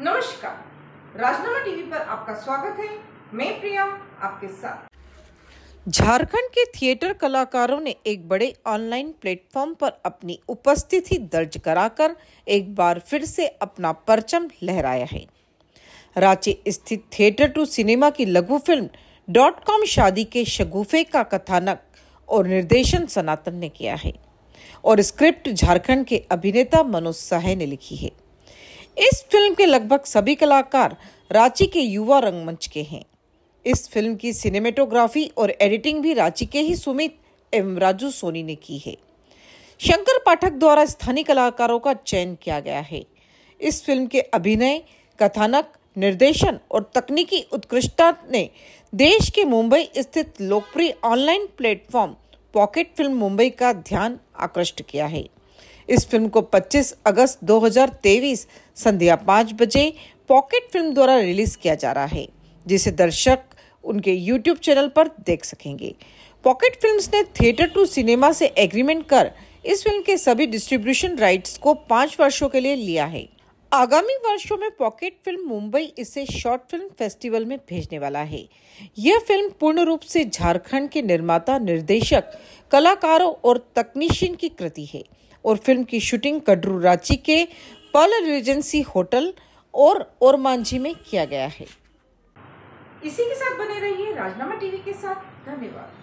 नमस्कार, राजनामा टीवी पर आपका स्वागत है। मैं प्रिया आपके साथ। झारखण्ड के थिएटर कलाकारों ने एक बड़े ऑनलाइन प्लेटफॉर्म पर अपनी उपस्थिति दर्ज कराकर एक बार फिर से अपना परचम लहराया है। रांची स्थित थिएटर टू सिनेमा की लघु फिल्म .com शादी के शगुफे का कथानक और निर्देशन सनातन ने किया है और स्क्रिप्ट झारखंड के अभिनेता मनोज साह ने लिखी है। इस फिल्म के लगभग सभी कलाकार रांची के युवा रंगमंच के हैं। इस फिल्म की सिनेमेटोग्राफी और एडिटिंग भी रांची के ही सुमित एवं राजू सोनी ने की है। शंकर पाठक द्वारा स्थानीय कलाकारों का चयन किया गया है। इस फिल्म के अभिनय, कथानक, निर्देशन और तकनीकी उत्कृष्टता ने देश के मुंबई स्थित लोकप्रिय online platform Pocket Film Mumbai का ध्यान आकृष्ट किया है। इस फिल्म को 25 अगस्त 2023 संध्या 5 बजे पॉकेट फिल्म द्वारा रिलीज किया जा रहा है, जिसे दर्शक उनके YouTube चैनल पर देख सकेंगे। पॉकेट फिल्म्स ने थिएटर टू सिनेमा से एग्रीमेंट कर इस फिल्म के सभी डिस्ट्रीब्यूशन राइट्स को 5 वर्षों के लिए लिया है। आगामी वर्षों में पॉकेट फिल्म मुंबई इसे शॉर्ट फिल्म फेस्टिवल में भेजने वाला है। यह फिल्म पूर्ण रूप से झारखंड के निर्माता, निर्देशक, कलाकारों और तकनीशियन की कृति है और फिल्म की शूटिंग कडरू रांची के पॉलर रेजिडेंसी होटल और ओरमांझी में किया गया है। इसी के साथ बने रहिए राजनामा टीवी के साथ। धन्यवाद।